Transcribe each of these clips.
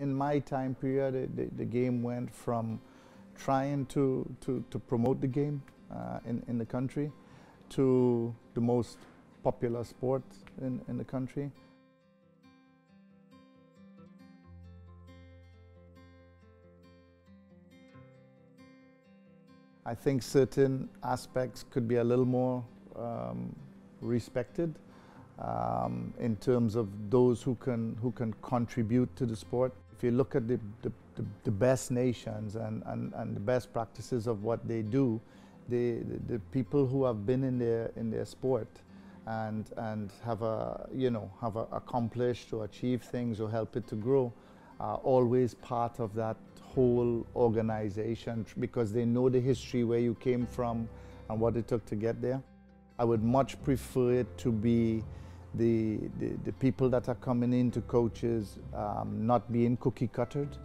In my time period, the game went from trying to promote the game in the country to the most popular sport in the country. I think certain aspects could be a little more respected in terms of those who can contribute to the sport. If you look at the best nations and the best practices of what they do, the people who have been in their sport and have accomplished or achieved things or helped it to grow are always part of that whole organization because they know the history, where you came from and what it took to get there. I would much prefer it to be the people that are coming in to coaches not being cookie-cuttered.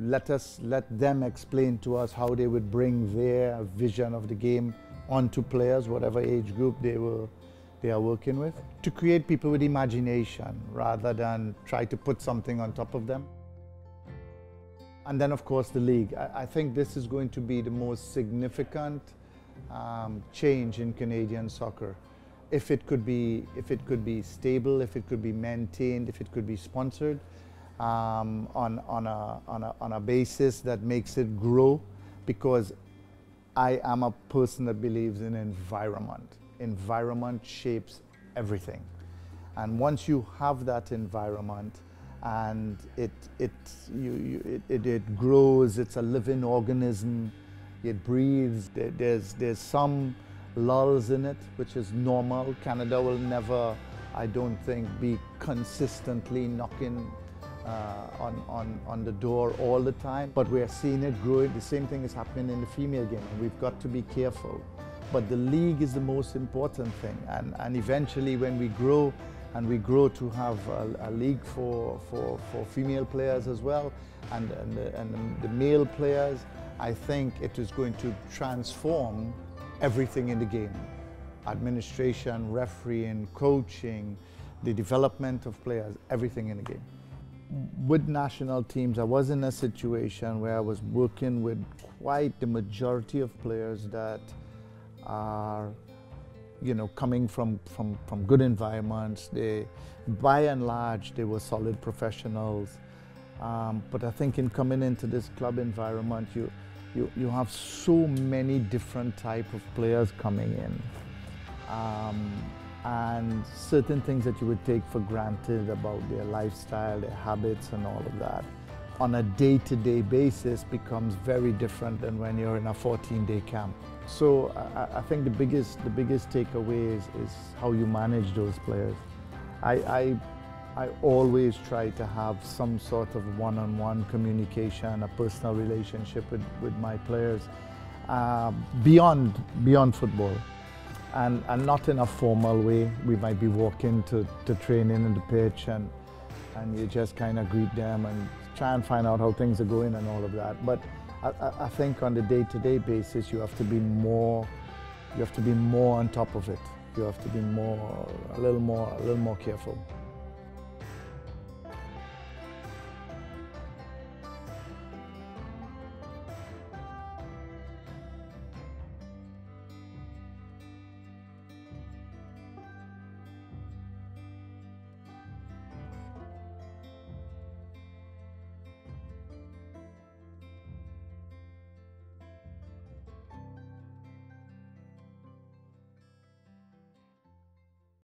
Let them explain to us how they would bring their vision of the game onto players, whatever age group they are working with, to create people with imagination rather than try to put something on top of them. And then, of course, the league. I think this is going to be the most significant change in Canadian soccer. If it could be stable, if it could be maintained, if it could be sponsored on a basis that makes it grow, because I am a person that believes in environment. Environment shapes everything, and once you have that environment, and it grows. It's a living organism. It breathes. There's some lulls in it, which is normal. Canada will never, I don't think, be consistently knocking on the door all the time, but we are seeing it grow. The same thing is happening in the female game, and we've got to be careful. But the league is the most important thing, and eventually when we grow, and we grow to have a league for female players as well, and the male players, I think it is going to transform everything in the game. Administration, refereeing, coaching, the development of players, everything in the game. With national teams, I was in a situation where I was working with quite the majority of players that are coming from good environments. They, by and large, they were solid professionals. But I think in coming into this club environment, you have so many different type of players coming in. And certain things that you would take for granted about their lifestyle, their habits and all of that, on a day-to-day basis becomes very different than when you're in a 14-day camp. So I think the biggest takeaway is how you manage those players. I always try to have some sort of one-on-one communication, a personal relationship with my players beyond football, and not in a formal way. We might be walking to training in the pitch and you just kind of greet them and try and find out how things are going and all of that. But I think on the day-to-day basis, you have to be more on top of it. You have to be a little more careful.